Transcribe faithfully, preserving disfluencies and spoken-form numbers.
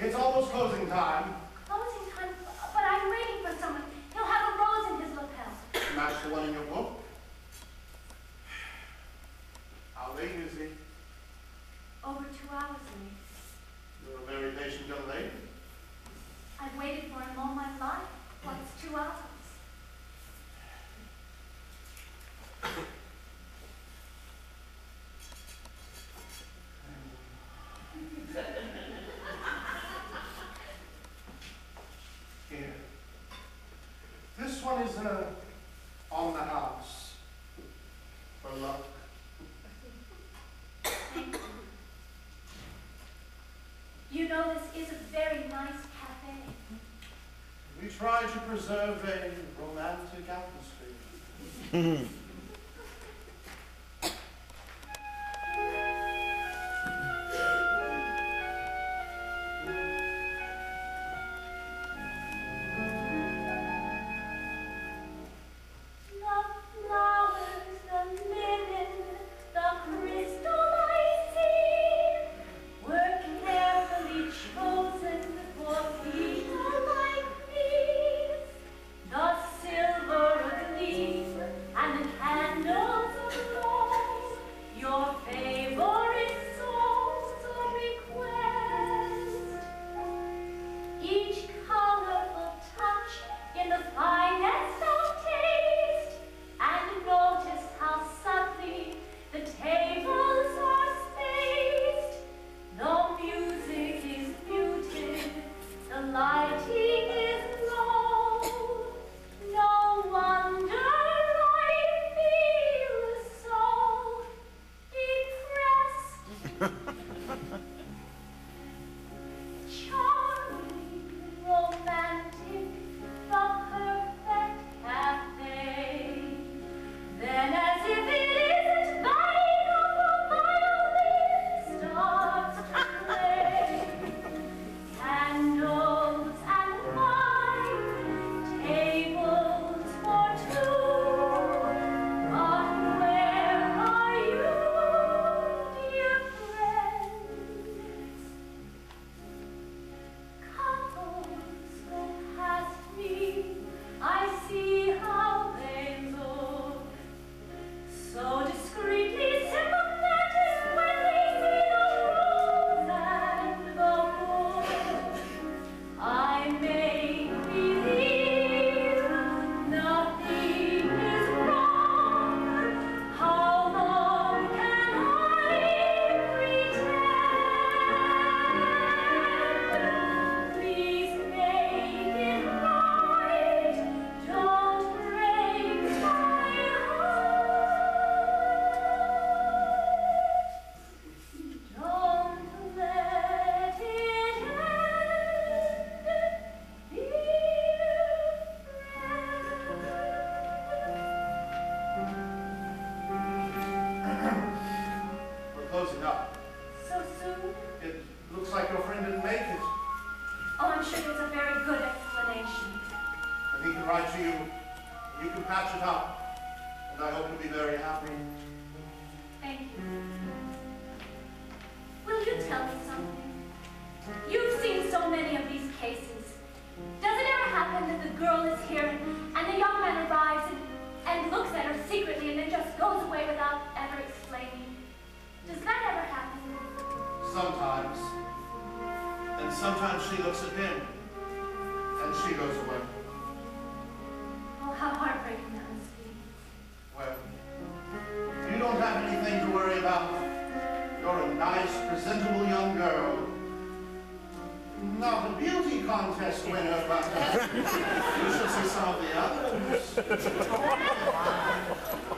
It's almost closing time. Closing time? But I'm waiting for someone. He'll have a rose in his lapel. That's the one in your book? How late is it? Over two hours late. You're a very patient young lady. I've waited for him all my life. What's two hours? Here. This one is uh, on the house. For luck. Thank you. You know, this is a very nice cafe. We try to preserve a romantic atmosphere. You should see some of the others.